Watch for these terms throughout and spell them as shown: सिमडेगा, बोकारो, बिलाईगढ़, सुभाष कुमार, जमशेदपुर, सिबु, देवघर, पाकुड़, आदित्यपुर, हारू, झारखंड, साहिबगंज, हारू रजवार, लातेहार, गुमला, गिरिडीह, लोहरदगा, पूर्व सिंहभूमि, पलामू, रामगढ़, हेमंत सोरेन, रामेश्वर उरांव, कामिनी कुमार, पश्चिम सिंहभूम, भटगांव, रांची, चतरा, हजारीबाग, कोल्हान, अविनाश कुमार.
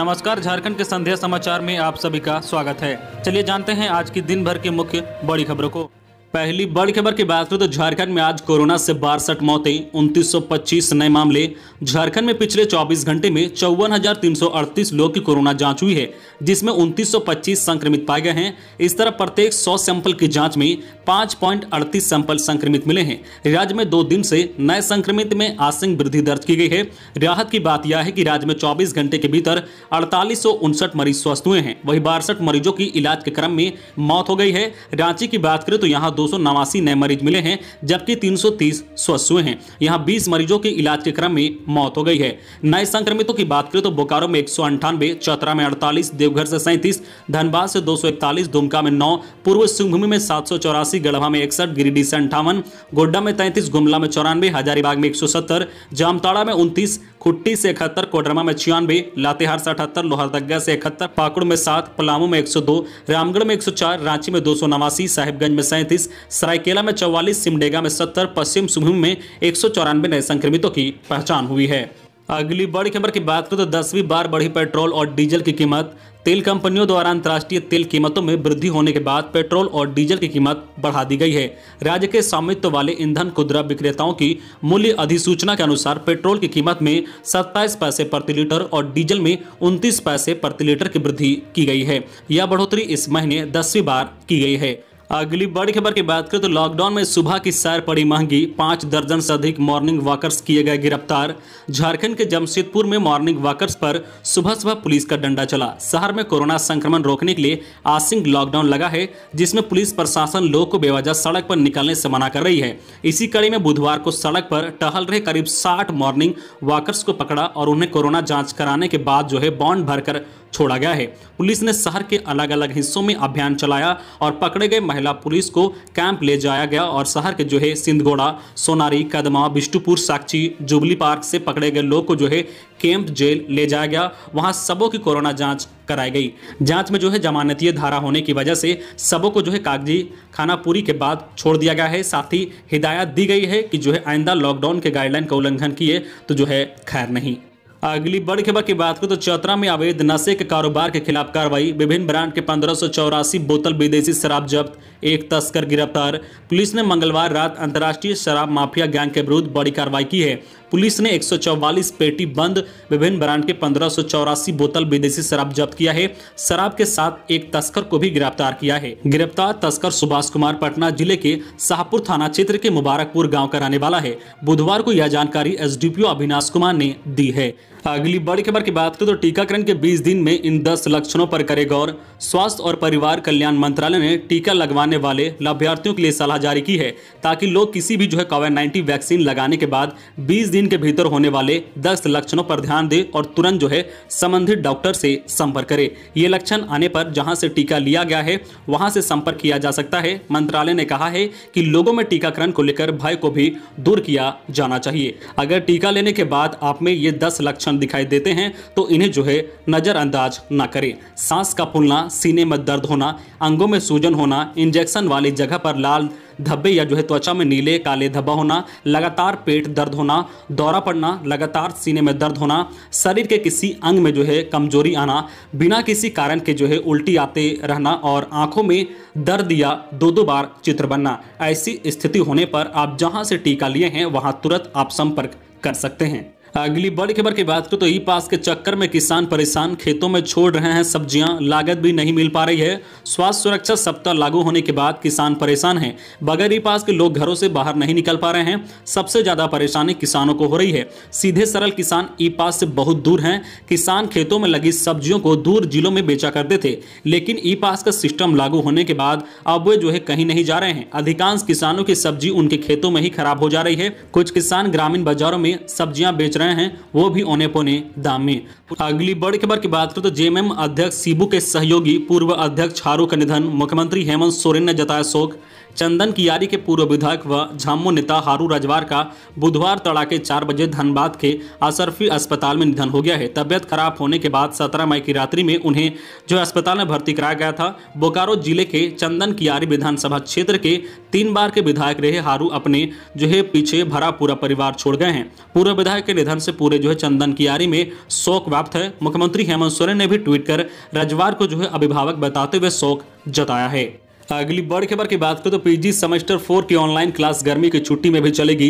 नमस्कार, झारखंड के संध्या समाचार में आप सभी का स्वागत है। चलिए जानते हैं आज की दिन भर की मुख्य बड़ी खबरों को। पहली बड़ी खबर की बात करें तो झारखंड में आज कोरोना से 62 मौतें, 2925 नए मामले। झारखंड में पिछले 24 घंटे में 54,338 लोग की कोरोना जांच हुई है, जिसमें 2925 संक्रमित पाए गए हैं। इस तरह प्रत्येक 100 सैंपल की जांच में 5.38 सैंपल संक्रमित मिले हैं। राज्य में 2 दिन से नए संक्रमित में आशंक वृद्धि दर्ज की गई है। राहत की बात यह है कि राज्य में 24 घंटे के भीतर 4859 मरीज स्वस्थ हुए हैं, वही 62 मरीजों की इलाज के क्रम में मौत हो गई है। रांची की बात करें तो यहाँ 289 नए मरीज मिले हैं, जबकि 330 स्वस्थ हुए हैं। यहां 20 मरीजों के इलाज के क्रम में मौत हो गई है। नए संक्रमितों की बात करें तो बोकारो में 198, चतरा में 48, देवघर से 37, धनबाद से 241, दुमका में 9, पूर्व सिंहभूमि में 784, गढ़वा में 61, गिरिडीह से 58, गोड्डा में 33, गुमला में 94, हजारीबाग में 170, जामताड़ा में 29, खुट्टी से 71, कोडरमा में 96, लातेहार से 78, लोहरदगा से 71, पाकुड़ में 7, पलामू में 102, रामगढ़ में 104, रांची में 289, साहिबगंज में 37, सरायकेला में 44, सिमडेगा में 70, पश्चिम सिंहभूम में 194 नए संक्रमितों की पहचान हुई है। अगली बड़ी खबर की बात करें तो 10वीं बार बढ़ी पेट्रोल और डीजल की कीमत। तेल कंपनियों द्वारा अंतर्राष्ट्रीय तेल कीमतों में वृद्धि होने के बाद पेट्रोल और डीजल की कीमत बढ़ा दी गई है। राज्य के स्वामित्व वाले ईंधन खुदरा विक्रेताओं की मूल्य अधिसूचना के अनुसार पेट्रोल की कीमत में 27 पैसे प्रति लीटर और डीजल में 29 पैसे प्रति लीटर की वृद्धि की गई है। यह बढ़ोतरी इस महीने 10वीं बार की गई है। अगली बड़ी खबर की बात करें तो लॉकडाउन में सुबह की सैर पड़ी महंगी, 5 दर्जन से अधिक मॉर्निंग वॉकर्स किए गए गिरफ्तार। झारखंड के जमशेदपुर में मॉर्निंग वॉकर्स पर सुबह सुबह पुलिस का डंडा चला। शहर में कोरोना संक्रमण रोकने के लिए आंशिक लॉकडाउन लगा है, जिसमें पुलिस प्रशासन लोगों को बेवजह सड़क पर निकलने से मना कर रही है। इसी कड़ी में बुधवार को सड़क पर टहल रहे करीब 60 मॉर्निंग वॉकर्स को पकड़ा और उन्हें कोरोना जाँच कराने के बाद जो है बॉन्ड भरकर छोड़ा गया है। पुलिस ने शहर के अलग अलग हिस्सों में अभियान चलाया और पकड़े गए महिला पुलिस को कैंप ले जाया गया और शहर के जो है सिंधगोड़ा, सोनारी, कदमा, बिष्टुपुर, साक्षी, जुबली पार्क से पकड़े गए लोग को जो है कैंप जेल ले जाया गया। वहां सबों की कोरोना जांच कराई गई। जांच में जो है जमानतीय धारा होने की वजह से सबों को जो है कागजी खानापूरी के बाद छोड़ दिया गया है। साथ ही हिदायत दी गई है कि जो है आइंदा लॉकडाउन के गाइडलाइन का उल्लंघन किए तो जो है खैर नहीं। अगली बड़ी खबर की बात करें तो चतरा में अवैध नशे के कारोबार के खिलाफ कार्रवाई, विभिन्न ब्रांड के 1584 बोतल विदेशी शराब जब्त, एक तस्कर गिरफ्तार। पुलिस ने मंगलवार रात अंतर्राष्ट्रीय शराब माफिया गैंग के विरुद्ध बड़ी कार्रवाई की है। पुलिस ने 144 पेटी बंद विभिन्न ब्रांड के 1584 बोतल विदेशी शराब जब्त किया है। शराब के साथ एक तस्कर को भी गिरफ्तार किया है। गिरफ्तार तस्कर सुभाष कुमार पटना जिले के शाहपुर थाना क्षेत्र के मुबारकपुर गांव का रहने वाला है। बुधवार को यह जानकारी एसडीपीओ अविनाश कुमार ने दी है। अगली बड़ी खबर की बात करें तो टीकाकरण के 20 दिन में इन 10 लक्षणों पर करे गौर। स्वास्थ्य और परिवार कल्याण मंत्रालय ने टीका लगवाने वाले लाभार्थियों के लिए सलाह जारी की है, ताकि लोग किसी भी जो है कोविड-19 वैक्सीन लगाने के बाद 20 दिन के भीतर होने वाले 10 लक्षणों पर ध्यान दें और तुरंत जो है संबंधित डॉक्टर से संपर्क करें। ये लक्षण आने पर जहाँ से टीका लिया गया है वहाँ से संपर्क किया जा सकता है। मंत्रालय ने कहा है कि लोगों में टीकाकरण को लेकर भय को भी दूर किया जाना चाहिए। अगर टीका लेने के बाद आप में ये 10 लक्षण दिखाई देते हैं तो इन्हें जो है नजरअंदाज ना करें। सांस का फूलना, सीने में दर्द होना, अंगों में सूजन होना, इंजेक्शन वाली जगह पर लाल धब्बे या जो है त्वचा में नीले काले धब्बा होना, लगातार पेट दर्द होना, दौरा पड़ना, लगातार सीने में दर्द होना, शरीर के किसी अंग में जो है कमजोरी आना, बिना किसी कारण के जो है उल्टी आते रहना और आंखों में दर्द या 2-2 बार चित्र बनना। ऐसी स्थिति होने पर आप जहां से टीका लिए हैं वहां तुरंत आप संपर्क कर सकते हैं। अगली बड़ी खबर की बात करें तो ई पास के चक्कर में किसान परेशान, खेतों में छोड़ रहे हैं सब्जियां, लागत भी नहीं मिल पा रही है। स्वास्थ्य सुरक्षा सप्ताह लागू होने के बाद किसान परेशान हैं। बगैर ई पास के लोग घरों से बाहर नहीं निकल पा रहे हैं। सबसे ज्यादा परेशानी किसानों को हो रही है। सीधे सरल किसान ई पास से बहुत दूर हैं। किसान खेतों में लगी सब्जियों को दूर जिलों में बेचा करते थे, लेकिन ई पास का सिस्टम लागू होने के बाद अब वे जो है कहीं नहीं जा रहे हैं। अधिकांश किसानों की सब्जी उनके खेतों में ही खराब हो जा रही है। कुछ किसान ग्रामीण बाजारों में सब्जियां बेच रहे हैं, वो भी औने पौने दाम में। अगली बड़ी खबर की बात करें तो जेएमएम अध्यक्ष सिबु के सहयोगी पूर्व अध्यक्ष हारू का निधन, मुख्यमंत्री हेमंत सोरेन ने जताया शोक। चंदन कियारी के पूर्व विधायक व झामुमो नेता हारू रजवार का बुधवार तड़ाके 4 बजे धनबाद के असरफी अस्पताल में निधन हो गया है। तबियत खराब होने के बाद 17 मई की रात्रि में उन्हें जो अस्पताल में भर्ती कराया गया था। बोकारो जिले के चंदन कियारी विधानसभा क्षेत्र के 3 बार के विधायक रहे हारू अपने जो है पीछे भरा पूरा परिवार छोड़ गए हैं। पूर्व विधायक के धन से पूरे जो है चंदन कियारी में शोक व्याप्त है। मुख्यमंत्री हेमंत सोरेन ने भी ट्वीट कर रजवार को जो है अभिभावक बताते हुए शोक जताया है। अगली बड़ी खबर की बात करें तो पीजी सेमेस्टर 4 की ऑनलाइन क्लास गर्मी की छुट्टी में भी चलेगी।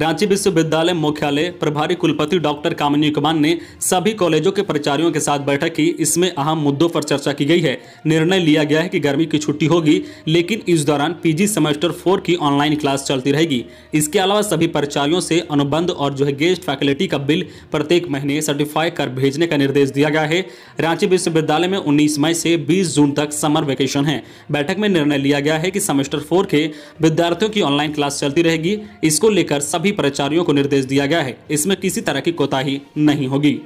रांची विश्वविद्यालय मुख्यालय प्रभारी कुलपति डॉक्टर कामिनी कुमार ने सभी कॉलेजों के प्राचार्यों के साथ बैठक की। इसमें अहम मुद्दों पर चर्चा की गई है। निर्णय लिया गया है कि गर्मी की छुट्टी होगी, लेकिन इस दौरान पीजी सेमेस्टर 4 की ऑनलाइन क्लास चलती रहेगी। इसके अलावा सभी प्राचार्यों से अनुबंध और जो है गेस्ट फैकल्टी का बिल प्रत्येक महीने सर्टिफाई कर भेजने का निर्देश दिया गया है। रांची विश्वविद्यालय में 19 मई से 20 जून तक समर वेकेशन है। बैठक में निर्णय लिया गया है कि सेमेस्टर 4 के विद्यार्थियों की ऑनलाइन क्लास चलती रहेगी। इसको लेकर सभी प्राचार्यों को निर्देश दिया गया है, इसमें किसी तरह की कोताही नहीं होगी।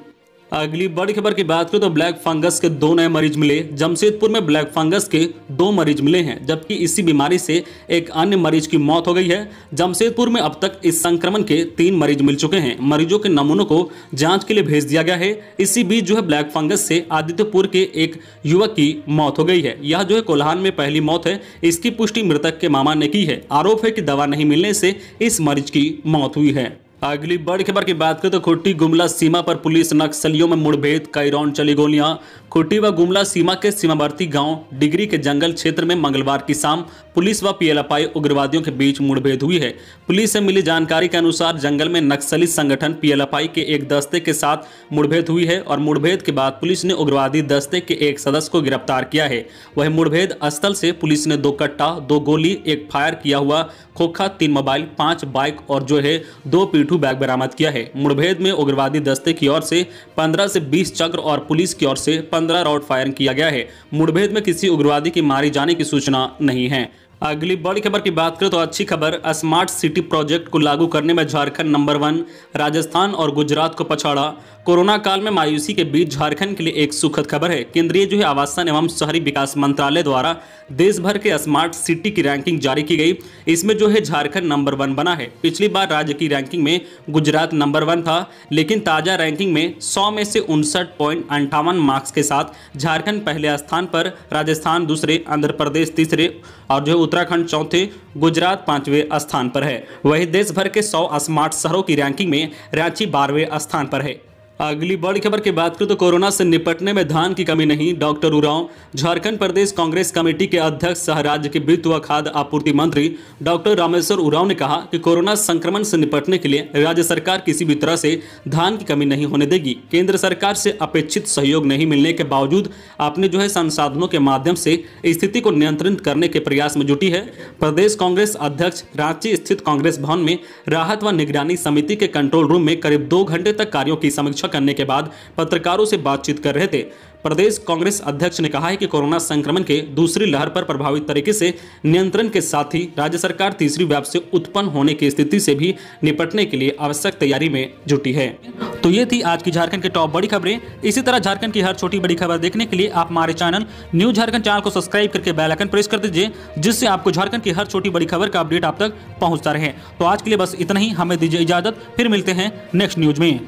अगली बड़ी खबर की बात करें तो ब्लैक फंगस के 2 नए मरीज मिले। जमशेदपुर में ब्लैक फंगस के 2 मरीज मिले हैं, जबकि इसी बीमारी से एक अन्य मरीज की मौत हो गई है। जमशेदपुर में अब तक इस संक्रमण के 3 मरीज मिल चुके हैं। मरीजों के नमूनों को जांच के लिए भेज दिया गया है। इसी बीच जो है ब्लैक फंगस से आदित्यपुर के एक युवक की मौत हो गई है। यह जो है कोल्हान में पहली मौत है। इसकी पुष्टि मृतक के मामा ने की है। आरोप है कि दवा नहीं मिलने से इस मरीज की मौत हुई है। अगली बड़ी खबर की बात करें तो खुट्टी गुमला सीमा पर पुलिस नक्सलियों में मुठभेड़, कई राउंड चली गोलियां। खुट्टी व गुमला सीमा के सीमावर्ती गांव डिगरी के जंगल क्षेत्र में मंगलवार की शाम पुलिस व पीएलएफआई उग्रवादियों के बीच मुठभेड़ हुई है। पुलिस से मिली जानकारी के अनुसार जंगल में नक्सली संगठन पीएलएफआई के एक दस्ते के साथ मुठभेड़ हुई है और मुठभेड़ के बाद पुलिस ने उग्रवादी दस्ते के एक सदस्य को गिरफ्तार किया है। वहीं मुठभेड़ स्थल से पुलिस ने 2 कट्टा, 2 गोली, 1 फायर किया हुआ खोखा, 3 मोबाइल, 5 बाइक और जो है 2 पीठू बैग बरामद किया है। मुठभेड़ में उग्रवादी दस्ते की ओर से 15 से 20 चक्र और पुलिस की ओर से 15 राउंड फायरिंग किया गया है। मुठभेड़ में किसी उग्रवादी के मारे जाने की सूचना नहीं है। अगली बड़ी खबर की बात करें तो अच्छी खबर, स्मार्ट सिटी प्रोजेक्ट को लागू करने में झारखंड नंबर 1, राजस्थान और गुजरात को पछाड़ा। कोरोना काल में मायूसी के बीच झारखंड के लिए एक सुखद खबर है। केंद्रीय जो है आवासन एवं शहरी विकास मंत्रालय द्वारा देश भर के स्मार्ट सिटी की रैंकिंग जारी की गई। इसमें जो है झारखंड नंबर 1 बना है। पिछली बार राज्य की रैंकिंग में गुजरात नंबर 1 था, लेकिन ताज़ा रैंकिंग में 100 में से 59.58 मार्क्स के साथ झारखंड पहले स्थान पर, राजस्थान दूसरे, आंध्र प्रदेश तीसरे और जो उत्तराखंड चौथे, गुजरात 5वें स्थान पर है। वहीं देश भर के 100 स्मार्ट शहरों की रैंकिंग में रांची 12वें स्थान पर है। अगली बड़ी खबर की बात करें तो कोरोना से निपटने में धान की कमी नहीं, डॉक्टर उरांव। झारखंड प्रदेश कांग्रेस कमेटी के अध्यक्ष सह राज्य के वित्त व खाद्य आपूर्ति मंत्री डॉक्टर रामेश्वर उरांव ने कहा कि कोरोना संक्रमण से निपटने के लिए राज्य सरकार किसी भी तरह से धान की कमी नहीं होने देगी। केंद्र सरकार से अपेक्षित सहयोग नहीं मिलने के बावजूद अपने जो है संसाधनों के माध्यम से स्थिति को नियंत्रित करने के प्रयास में जुटी है। प्रदेश कांग्रेस अध्यक्ष रांची स्थित कांग्रेस भवन में राहत व निगरानी समिति के कंट्रोल रूम में करीब 2 घंटे तक कार्यों की समीक्षा करने के बाद पत्रकारों से बातचीत कर रहे थे। प्रदेश कांग्रेस अध्यक्ष ने कहा है कि कोरोना संक्रमण के दूसरी लहर पर प्रभावी तरीके से नियंत्रण के साथ ही राज्य सरकार तीसरी व्याप से उत्पन्न होने की स्थिति से भी निपटने के लिए आवश्यक तैयारी में जुटी है। तो ये थी आज की झारखंड की टॉप बड़ी खबरें। इसी तरह झारखंड की हर छोटी बड़ी खबर देखने के लिए आप हमारे चैनल न्यूज झारखंड चैनल को सब्सक्राइब करके बेल आइकन प्रेस कर दीजिए, जिससे आपको झारखंड की हर छोटी बड़ी खबर का अपडेट आप तक पहुँचता रहे। तो आज के लिए बस इतना ही, हमें दीजिए इजाजत, फिर मिलते हैं नेक्स्ट न्यूज में।